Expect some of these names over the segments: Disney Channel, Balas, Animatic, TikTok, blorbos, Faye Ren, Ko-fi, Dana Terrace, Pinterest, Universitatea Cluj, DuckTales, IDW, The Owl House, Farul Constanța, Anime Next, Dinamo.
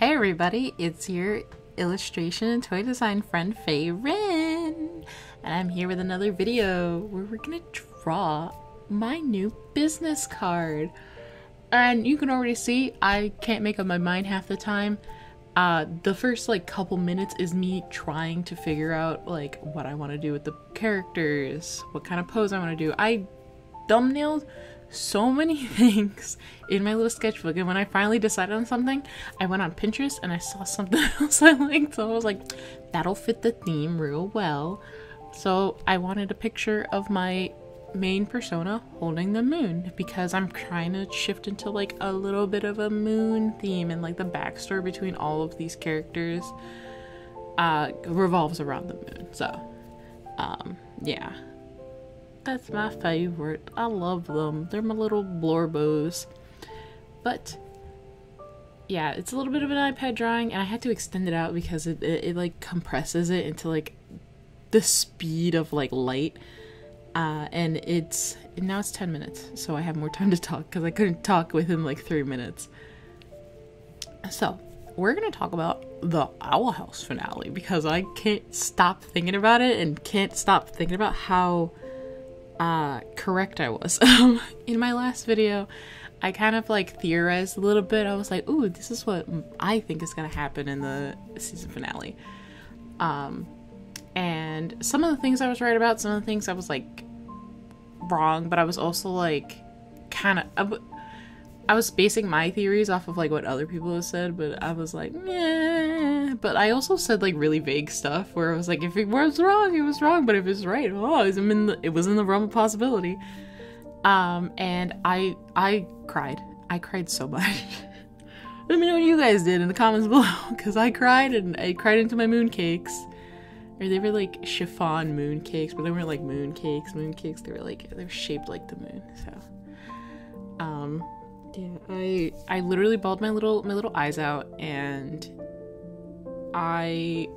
Hey everybody, it's your illustration and toy design friend Faye Ren, and I'm here with another video where we're gonna draw my new business card. And you can already see I can't make up my mind half the time. The first like couple minutes is me trying to figure out like what I want to do with the characters, what kind of pose I want to do. I thumbnailed so many things in my little sketchbook, and when I finally decided on something, I went on Pinterest and I saw something else I liked, so I was like, that'll fit the theme real well. So I wanted a picture of my main persona holding the moon, because I'm trying to shift into like a little bit of a moon theme, and like the backstory between all of these characters revolves around the moon. So yeah, that's my favorite. I love them. They're my little blorbos. But yeah, it's a little bit of an iPad drawing, and I had to extend it out because it like compresses it into like the speed of like light. And now it's 10 minutes, so I have more time to talk because I couldn't talk within like 3 minutes. So we're gonna talk about the Owl House finale, because I can't stop thinking about it and can't stop thinking about how correct I was. In my last video, I kind of like theorized a little bit. I was like, ooh, this is what I think is gonna happen in the season finale. And some of the things I was right about, some of the things I was like wrong, but I was also like kind of, I was basing my theories off of like what other people have said, but I was like, meh. But I also said like really vague stuff where I was like, if it was wrong, it was wrong, but if it's right, oh, it was in the realm of possibility. And I cried so much. Let me know what you guys did in the comments below, because I cried, and I cried into my mooncakes. Or they were like chiffon mooncakes, but they weren't like mooncakes. They were like, they were shaped like the moon. So yeah, I literally bawled my little eyes out, and I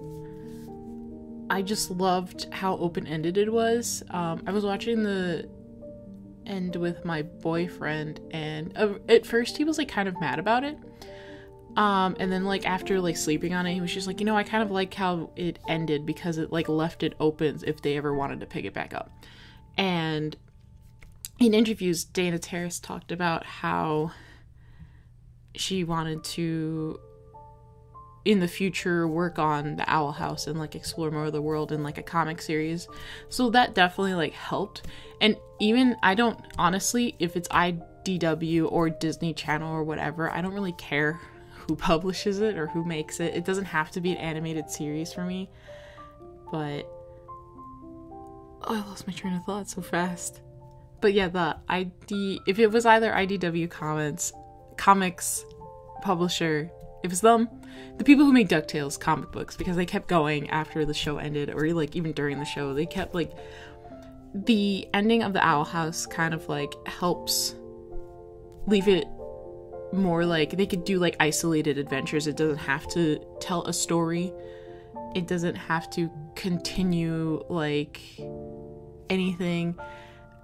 just loved how open-ended it was. I was watching the end with my boyfriend, and at first he was like kind of mad about it. And then like after like sleeping on it, he was just like, you know, I kind of like how it ended, because it like left it open if they ever wanted to pick it back up. And in interviews, Dana Terrace talked about how she wanted to in the future work on the Owl House and like explore more of the world in like a comic series. So that definitely like helped. And even I don't, honestly, if it's IDW or Disney Channel or whatever, I don't really care who publishes it or who makes it. It doesn't have to be an animated series for me. But oh, I lost my train of thought so fast. But yeah, the if it was either IDW comics publisher, it was them, the people who make DuckTales comic books, because they kept going after the show ended, or like even during the show, they kept like, the ending of the Owl House kind of like helps leave it more like they could do like isolated adventures. It doesn't have to tell a story. It doesn't have to continue like anything.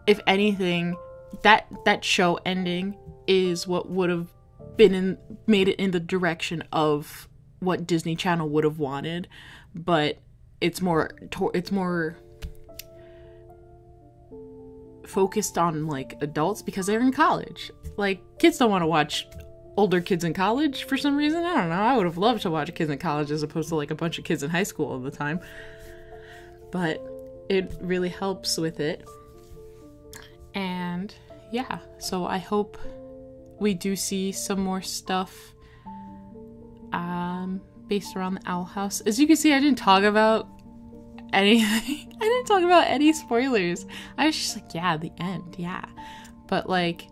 If anything, that show ending is what would have been made it in the direction of what Disney Channel would have wanted, but it's more focused on like adults, because they're in college. Like, kids don't want to watch older kids in college for some reason. I don't know. I would have loved to watch kids in college as opposed to like a bunch of kids in high school all the time. But it really helps with it. And yeah, so I hope we do see some more stuff based around the Owl House. As you can see, I didn't talk about anything. I didn't talk about any spoilers. I was just like, yeah, the end, yeah. But like,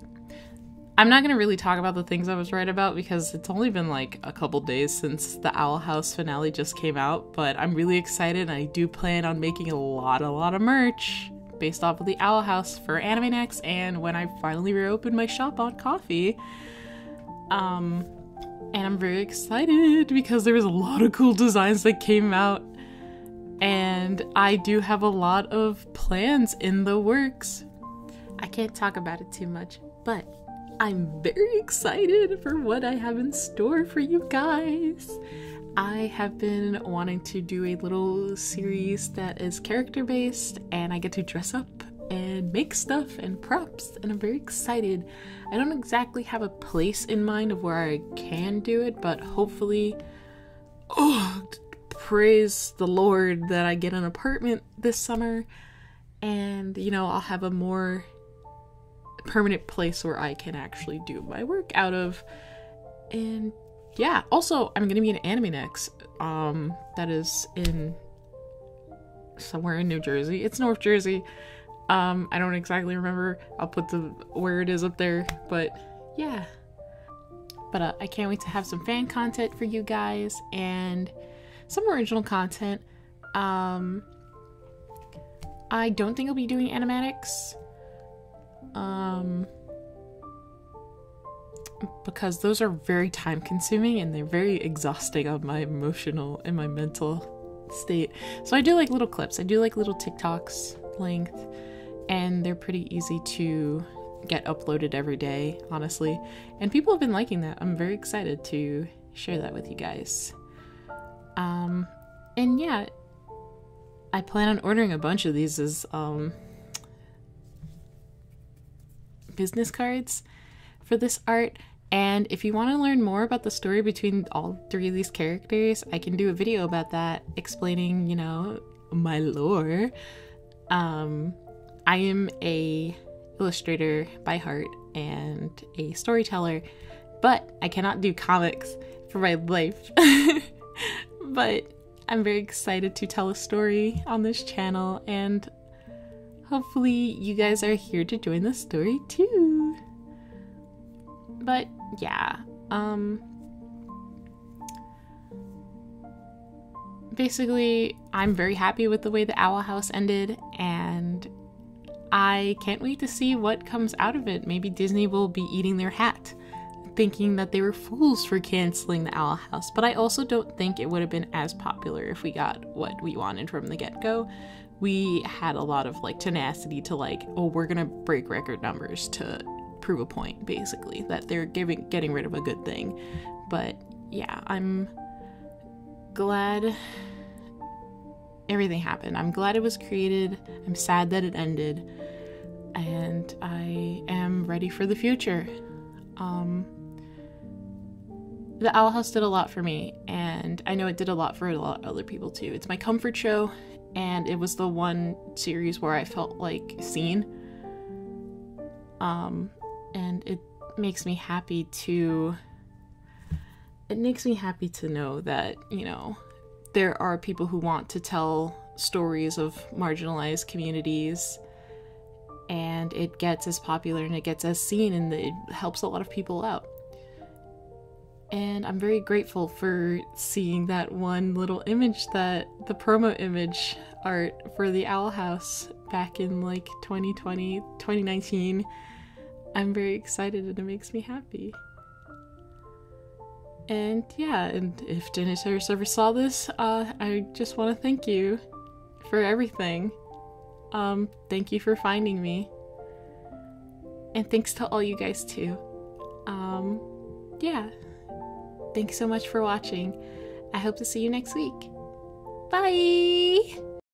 I'm not gonna really talk about the things I was right about, because it's only been like a couple days since the Owl House finale just came out, but I'm really excited, and I do plan on making a lot of merch based off of the Owl House for Anime Next, and when I finally reopen my shop on Ko-fi. And I'm very excited because there was a lot of cool designs that came out, and I do have a lot of plans in the works. I can't talk about it too much, but I'm very excited for what I have in store for you guys. I have been wanting to do a little series that is character based, and I get to dress up and make stuff and props, and I'm very excited. I don't exactly have a place in mind of where I can do it, but hopefully, oh, praise the Lord that I get an apartment this summer, and you know, I'll have a more permanent place where I can actually do my work out of. And yeah, also, I'm gonna be in Anime Next, that is in somewhere in New Jersey. It's North Jersey. I don't exactly remember. I'll put the where it is up there, but yeah. But I can't wait to have some fan content for you guys and some original content. I don't think I'll be doing animatics, because those are very time consuming and they're very exhausting on my emotional and my mental state. So I do like little clips. I do like little TikToks length, and they're pretty easy to get uploaded every day, honestly. And people have been liking that. I'm very excited to share that with you guys. And yeah, I plan on ordering a bunch of these as business cards for this art. And if you want to learn more about the story between all three of these characters, I can do a video about that, explaining, you know, my lore. I am a illustrator by heart and a storyteller, but I cannot do comics for my life. But I'm very excited to tell a story on this channel, and hopefully you guys are here to join the story too. But yeah, basically I'm very happy with the way the Owl House ended, and I can't wait to see what comes out of it. Maybe Disney will be eating their hat, thinking that they were fools for canceling the Owl House. But I also don't think it would have been as popular if we got what we wanted from the get-go. We had a lot of like tenacity to like, oh, we're gonna break record numbers to prove a point, basically, that they're getting rid of a good thing. But yeah, I'm glad everything happened. I'm glad it was created. I'm sad that it ended, and I am ready for the future. The Owl House did a lot for me, and I know it did a lot for a lot of other people too. It's my comfort show, and it was the one series where I felt like seen. And it makes me happy to know that, you know, there are people who want to tell stories of marginalized communities, and it gets as popular and it gets as seen, and it helps a lot of people out. And I'm very grateful for seeing that one little image, that the promo image art for the Owl House back in like 2020, 2019. I'm very excited, and it makes me happy. And yeah, and if Dana Terrace ever saw this, I just want to thank you for everything. Thank you for finding me. And thanks to all you guys too. Yeah. Thanks so much for watching. I hope to see you next week. Bye!